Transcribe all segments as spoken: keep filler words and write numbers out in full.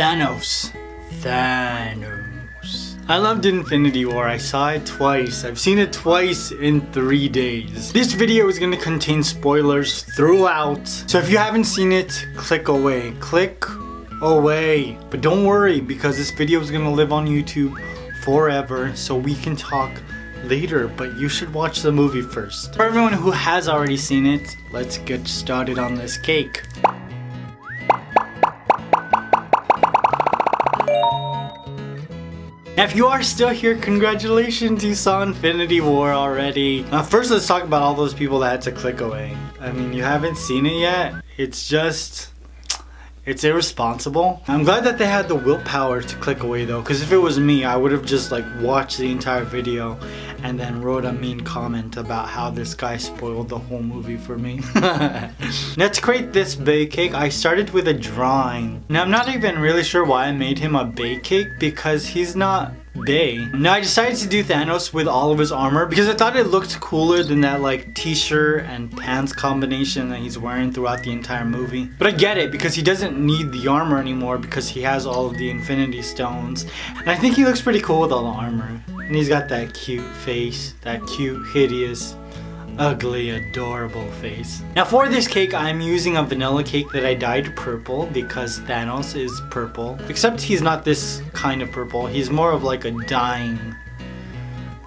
Thanos. Thanos. I loved Infinity War. I saw it twice. I've seen it twice in three days. This video is going to contain spoilers throughout. So if you haven't seen it, click away. Click away. But don't worry, because this video is going to live on YouTube forever, so we can talk later, but you should watch the movie first. For everyone who has already seen it, let's get started on this cake. Now, if you are still here, congratulations, you saw Infinity War already. Now, first let's talk about all those people that had to click away. I mean, you haven't seen it yet. It's just... it's irresponsible. I'm glad that they had the willpower to click away though, because if it was me, I would have just like watched the entire video and then wrote a mean comment about how this guy spoiled the whole movie for me. Let's create this bay cake. I started with a drawing. Now I'm not even really sure why I made him a bay cake, because he's not bay. Now I decided to do Thanos with all of his armor because I thought it looked cooler than that like t-shirt and pants combination that he's wearing throughout the entire movie. But I get it, because he doesn't need the armor anymore because he has all of the Infinity Stones. And I think he looks pretty cool with all the armor. And he's got that cute face, that cute, hideous, ugly, adorable face. Now for this cake, I'm using a vanilla cake that I dyed purple because Thanos is purple. Except he's not this kind of purple. He's more of like a dying,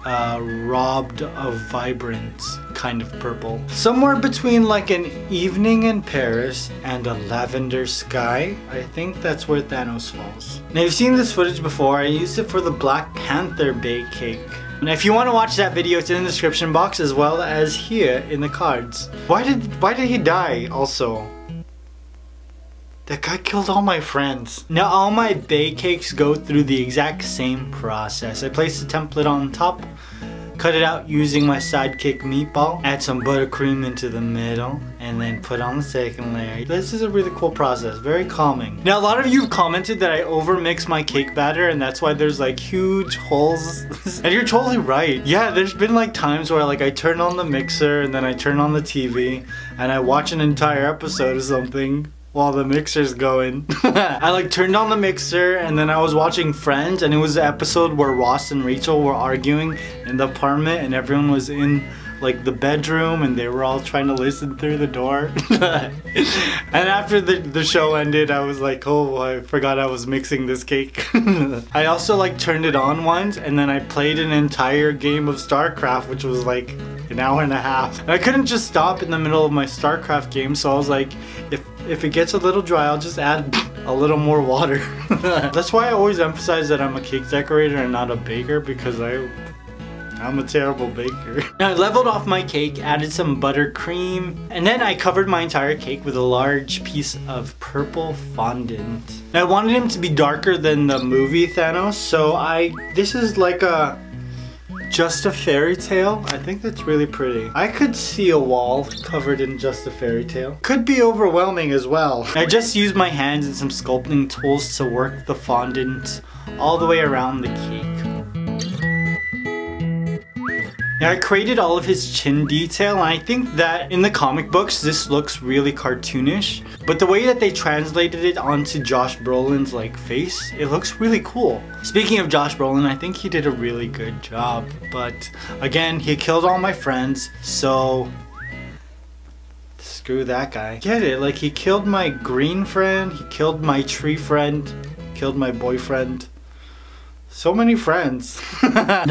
uh, robbed of vibrance kind of purple. Somewhere between like an evening in Paris and a lavender sky. I think that's where Thanos falls. Now you've seen this footage before. I used it for the Black Panther bake cake. And if you want to watch that video, it's in the description box as well as here in the cards. Why did why did he die also? That guy killed all my friends. Now all my bay cakes go through the exact same process. I place the template on top, cut it out using my sidekick meatball, add some buttercream into the middle, and then put on the second layer. This is a really cool process, very calming. Now a lot of you commented that I overmix my cake batter and that's why there's like huge holes. And you're totally right. Yeah, there's been like times where like I turn on the mixer and then I turn on the T V and I watch an entire episode or something while the mixer's going. I like turned on the mixer and then I was watching Friends, and it was the episode where Ross and Rachel were arguing in the apartment and everyone was in like the bedroom and they were all trying to listen through the door. And after the, the show ended, I was like, oh, I forgot I was mixing this cake. I also like turned it on once and then I played an entire game of StarCraft, which was like an hour and a half. And I couldn't just stop in the middle of my StarCraft game, so I was like, if If it gets a little dry, I'll just add a little more water. That's why I always emphasize that I'm a cake decorator and not a baker, because I, I'm a terrible baker. Now I leveled off my cake, added some buttercream, and then I covered my entire cake with a large piece of purple fondant. Now I wanted him to be darker than the movie Thanos, so I, this is like a, just a fairy tale. I think that's really pretty. I could see a wall covered in just a fairy tale. Could be overwhelming as well. I just used my hands and some sculpting tools to work the fondant all the way around the cake. Now I created all of his chin detail, and I think that in the comic books this looks really cartoonish, but the way that they translated it onto Josh Brolin's like face, it looks really cool. Speaking of Josh Brolin, I think he did a really good job, but again, he killed all my friends, so screw that guy. Get it? Like, he killed my green friend, he killed my tree friend, killed my boyfriend. So many friends.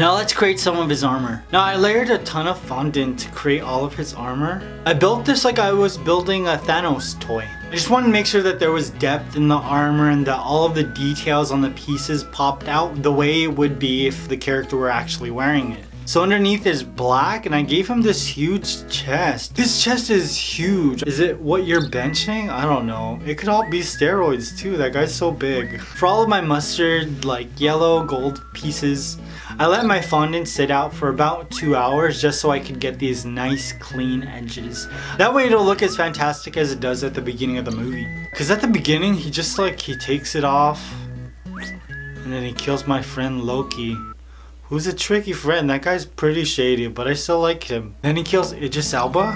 Now let's create some of his armor. Now I layered a ton of fondant to create all of his armor. I built this like I was building a Thanos toy. I just wanted to make sure that there was depth in the armor and that all of the details on the pieces popped out the way it would be if the character were actually wearing it. So underneath is black, and I gave him this huge chest. This chest is huge. Is it what you're benching? I don't know. It could all be steroids too. That guy's so big. For all of my mustard, like yellow, gold pieces, I let my fondant sit out for about two hours just so I could get these nice clean edges. That way it'll look as fantastic as it does at the beginning of the movie. Because at the beginning, he just like, he takes it off and then he kills my friend Loki. Who's a tricky friend? That guy's pretty shady, but I still like him. Then he kills Idris Elba?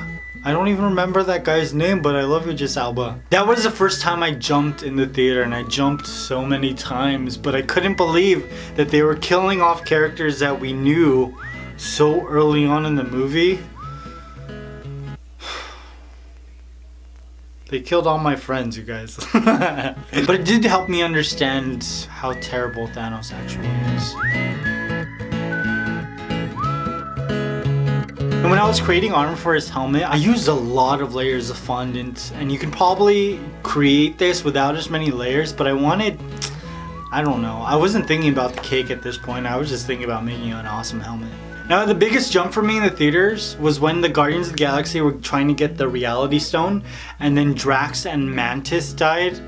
I don't even remember that guy's name, but I love Idris Elba. That was the first time I jumped in the theater, and I jumped so many times, but I couldn't believe that they were killing off characters that we knew so early on in the movie. They killed all my friends, you guys. But it did help me understand how terrible Thanos actually is. And when I was creating armor for his helmet, I used a lot of layers of fondant. And you can probably create this without as many layers, but I wanted... I don't know. I wasn't thinking about the cake at this point. I was just thinking about making an awesome helmet. Now, the biggest jump for me in the theaters was when the Guardians of the Galaxy were trying to get the Reality Stone, and then Drax and Mantis died.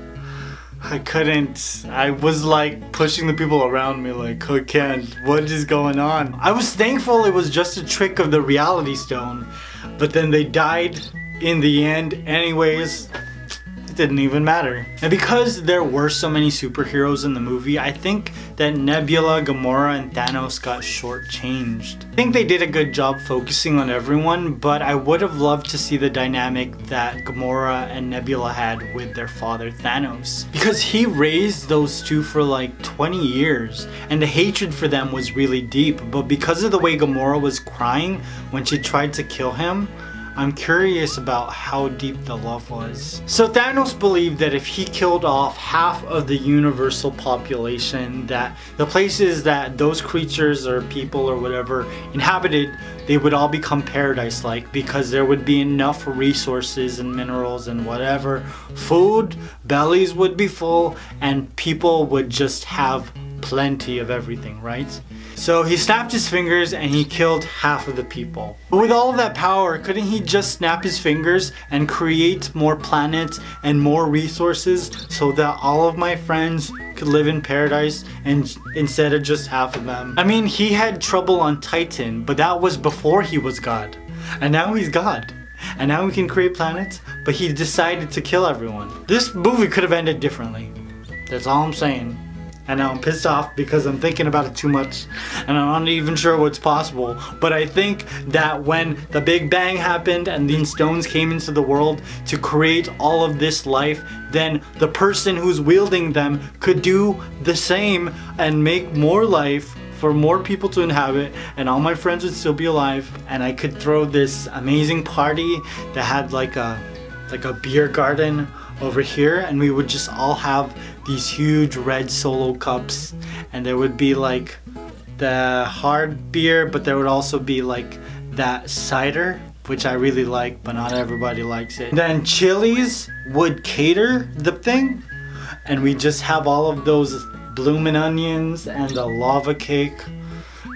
I couldn't. I was like pushing the people around me like, I can't, what is going on? I was thankful it was just a trick of the Reality Stone, but then they died in the end anyways. It didn't even matter. And because there were so many superheroes in the movie, I think that Nebula, Gamora, and Thanos got shortchanged. I think they did a good job focusing on everyone, but I would have loved to see the dynamic that Gamora and Nebula had with their father, Thanos. Because he raised those two for like twenty years, and the hatred for them was really deep, but because of the way Gamora was crying when she tried to kill him, I'm curious about how deep the love was. So Thanos believed that if he killed off half of the universal population, that the places that those creatures or people or whatever inhabited, they would all become paradise-like because there would be enough resources and minerals and whatever. Food, bellies would be full, and people would just have plenty of everything, right? So he snapped his fingers and he killed half of the people. But with all of that power, couldn't he just snap his fingers and create more planets and more resources so that all of my friends could live in paradise and instead of just half of them? I mean, he had trouble on Titan, but that was before he was God. And now he's God. And now he can create planets, but he decided to kill everyone. This movie could have ended differently. That's all I'm saying. And now I'm pissed off because I'm thinking about it too much and I'm not even sure what's possible. But I think that when the Big Bang happened and these stones came into the world to create all of this life, then the person who's wielding them could do the same and make more life for more people to inhabit, and all my friends would still be alive, and I could throw this amazing party that had like a like a beer garden over here, and we would just all have these huge red Solo cups, and there would be like the hard beer, but there would also be like that cider, which I really like, but not everybody likes it. Then Chili's would cater the thing, and we just have all of those bloomin' onions and a lava cake.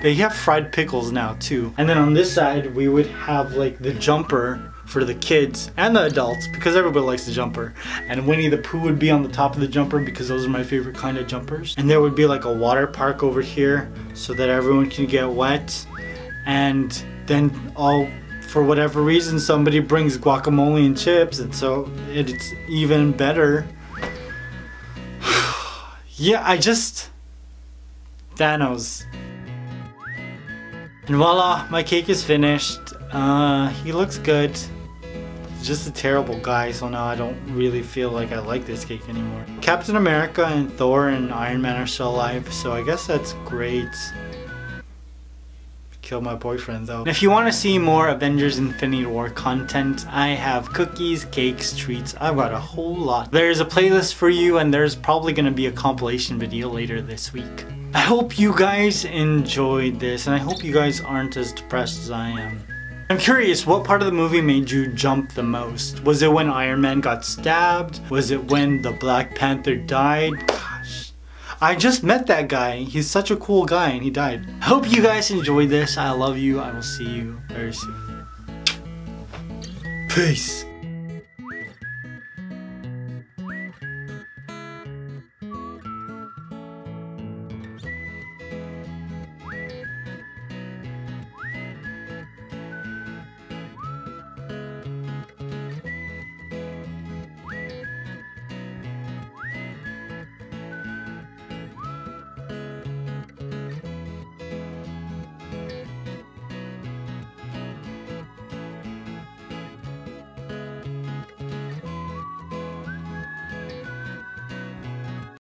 They have fried pickles now too. And then on this side we would have like the jumper for the kids and the adults, because everybody likes the jumper. And Winnie the Pooh would be on the top of the jumper because those are my favorite kind of jumpers. And there would be like a water park over here so that everyone can get wet. And then all, for whatever reason, somebody brings guacamole and chips, and so it's even better. Yeah, I just... Thanos. And voila, my cake is finished. Uh, he looks good. Just a terrible guy, so now I don't really feel like I like this cake anymore. Captain America and Thor and Iron Man are still alive, so I guess that's great. Killed my boyfriend though. And if you want to see more Avengers Infinity War content, I have cookies, cakes, treats, I've got a whole lot. There's a playlist for you, and there's probably going to be a compilation video later this week. I hope you guys enjoyed this, and I hope you guys aren't as depressed as I am. I'm curious, what part of the movie made you jump the most? Was it when Iron Man got stabbed? Was it when the Black Panther died? Gosh, I just met that guy. He's such a cool guy, and he died. I hope you guys enjoyed this. I love you. I will see you very soon. Peace.